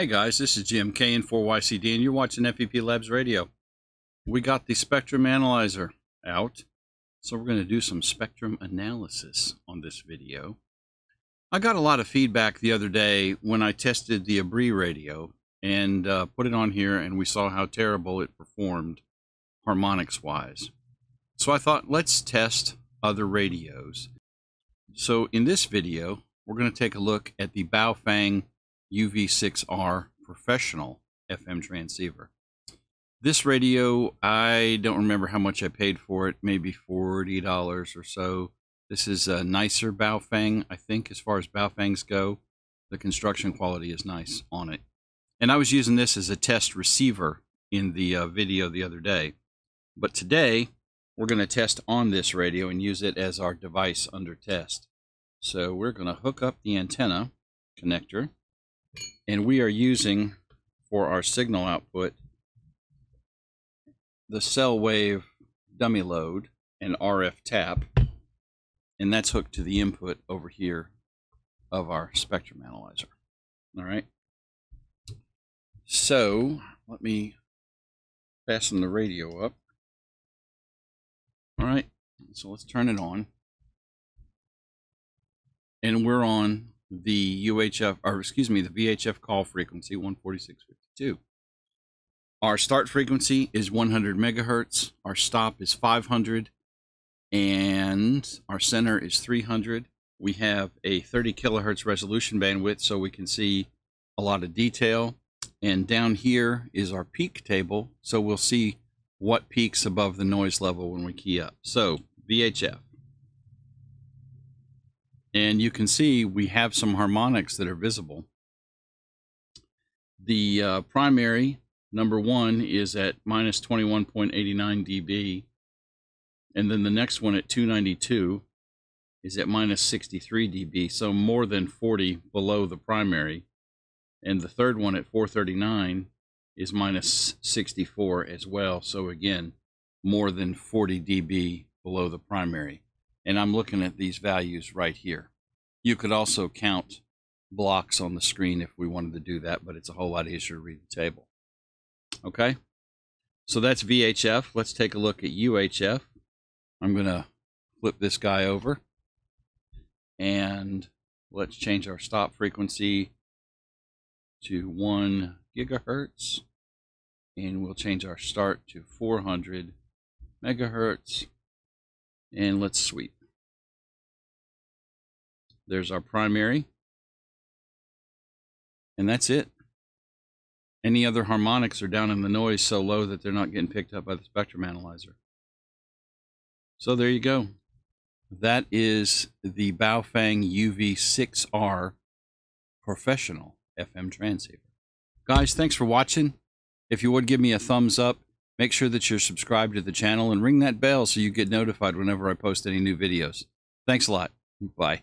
Hey guys, this is Jim KN4YCD and you're watching FEP Labs Radio. We got the spectrum analyzer out, so we're going to do some spectrum analysis on this video. I got a lot of feedback the other day when I tested the Abris radio and put it on here, and we saw how terrible it performed harmonics wise. So I thought, let's test other radios. So in this video, we're going to take a look at the Baofeng UV-6R Professional FM Transceiver. This radio, I don't remember how much I paid for it, maybe $40 or so. This is a nicer Baofeng, I think, as far as Baofengs go. The construction quality is nice on it. And I was using this as a test receiver in the video the other day. But today, we're going to test on this radio and use it as our device under test. So we're going to hook up the antenna connector. And we are using, for our signal output, the cell wave dummy load and RF tap. And that's hooked to the input over here of our spectrum analyzer. All right. So let me fasten the radio up. All right. So let's turn it on. And we're on the UHF, or excuse me, the VHF call frequency 146.52. Our start frequency is 100 megahertz. Our stop is 500, and our center is 300. We have a 30 kilohertz resolution bandwidth, so we can see a lot of detail. And down here is our peak table, so we'll see what peaks above the noise level when we key up. So VHF. And you can see we have some harmonics that are visible. The primary, number one, is at minus 21.89 dB. And then the next one at 292 is at minus 63 dB, so more than 40 below the primary. And the third one at 439 is minus 64 as well, so again, more than 40 dB below the primary. And I'm looking at these values right here. You could also count blocks on the screen if we wanted to do that, but it's a whole lot easier to read the table. Okay, so that's VHF. Let's take a look at UHF. I'm going to flip this guy over, and let's change our stop frequency to 1 gigahertz, and we'll change our start to 400 megahertz. And let's sweep. There's our primary. And that's it. Any other harmonics are down in the noise so low that they're not getting picked up by the spectrum analyzer. So there you go. That is the Baofeng UV-6R Professional FM Transceiver. Guys, thanks for watching. If you would give me a thumbs up. Make sure that you're subscribed to the channel and ring that bell so you get notified whenever I post any new videos. Thanks a lot. Bye.